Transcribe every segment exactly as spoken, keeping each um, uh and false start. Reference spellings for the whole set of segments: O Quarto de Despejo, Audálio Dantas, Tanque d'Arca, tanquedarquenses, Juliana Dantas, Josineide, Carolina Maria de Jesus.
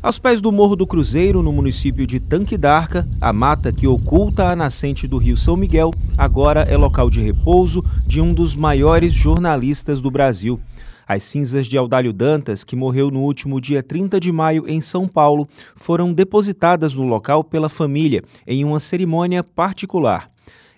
Aos pés do Morro do Cruzeiro, no município de Tanque d'Arca, a mata que oculta a nascente do rio São Miguel agora é local de repouso de um dos maiores jornalistas do Brasil. As cinzas de Audálio Dantas, que morreu no último dia trinta de maio em São Paulo, foram depositadas no local pela família, em uma cerimônia particular.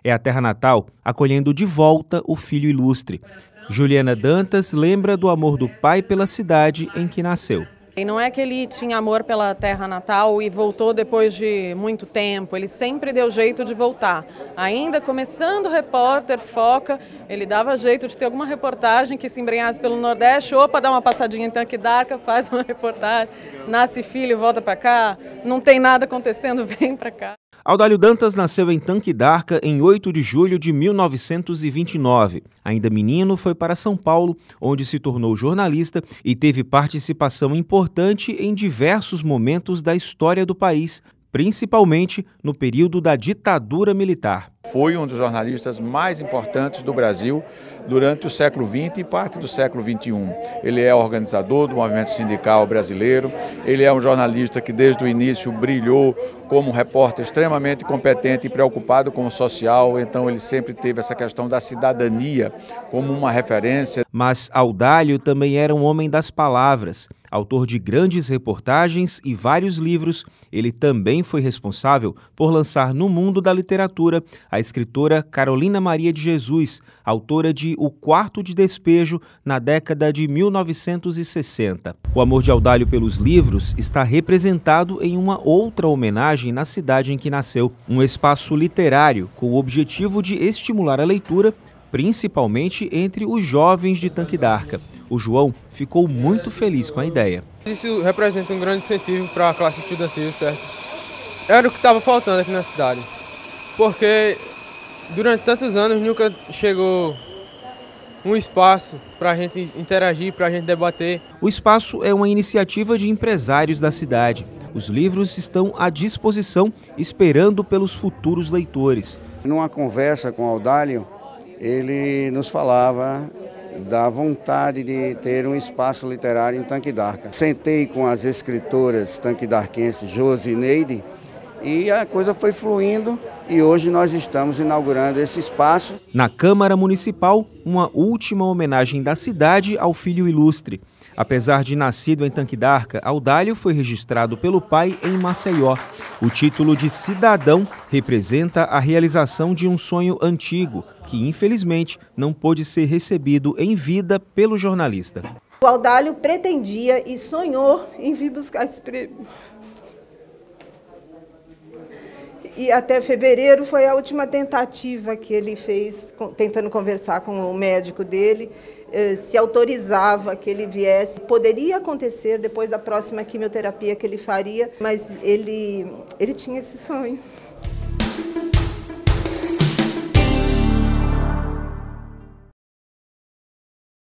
É a terra natal acolhendo de volta o filho ilustre. Juliana Dantas lembra do amor do pai pela cidade em que nasceu. E não é que ele tinha amor pela terra natal e voltou depois de muito tempo, ele sempre deu jeito de voltar. Ainda começando o Repórter Foca, ele dava jeito de ter alguma reportagem que se embrenhasse pelo Nordeste, opa, dá uma passadinha em Tanque d'Arca, faz uma reportagem, nasce filho, volta para cá, não tem nada acontecendo, vem para cá. Audálio Dantas nasceu em Tanque d'Arca em oito de julho de mil novecentos e vinte e nove. Ainda menino, foi para São Paulo, onde se tornou jornalista e teve participação importante em diversos momentos da história do país, principalmente no período da ditadura militar. Foi um dos jornalistas mais importantes do Brasil durante o século vinte e parte do século vinte e um. Ele é organizador do movimento sindical brasileiro, ele é um jornalista que desde o início brilhou como um repórter extremamente competente e preocupado com o social, então ele sempre teve essa questão da cidadania como uma referência. Mas Audálio também era um homem das palavras. Autor de grandes reportagens e vários livros, ele também foi responsável por lançar no mundo da literatura a escritora Carolina Maria de Jesus, autora de O Quarto de Despejo, na década de mil novecentos e sessenta. O amor de Audálio pelos livros está representado em uma outra homenagem na cidade em que nasceu, um espaço literário com o objetivo de estimular a leitura, principalmente entre os jovens de Tanque d'Arca. O João ficou muito feliz com a ideia. Isso representa um grande incentivo para a classe estudantil, certo? Era o que estava faltando aqui na cidade, porque durante tantos anos nunca chegou um espaço para a gente interagir, para a gente debater. O espaço é uma iniciativa de empresários da cidade. Os livros estão à disposição, esperando pelos futuros leitores. Numa conversa com o Audálio, ele nos falava da vontade de ter um espaço literário em Tanque d'Arca. Sentei com as escritoras tanque-d'arquenses Josineide e a coisa foi fluindo e hoje nós estamos inaugurando esse espaço. Na Câmara Municipal, uma última homenagem da cidade ao filho ilustre. Apesar de nascido em Tanque d'Arca, Audálio foi registrado pelo pai em Maceió. O título de cidadão representa a realização de um sonho antigo, que infelizmente não pôde ser recebido em vida pelo jornalista. O Audálio pretendia e sonhou em vir buscar esse prêmio. E até fevereiro foi a última tentativa que ele fez, tentando conversar com o médico dele, se autorizava que ele viesse. Poderia acontecer depois da próxima quimioterapia que ele faria, mas ele, ele tinha esse sonho.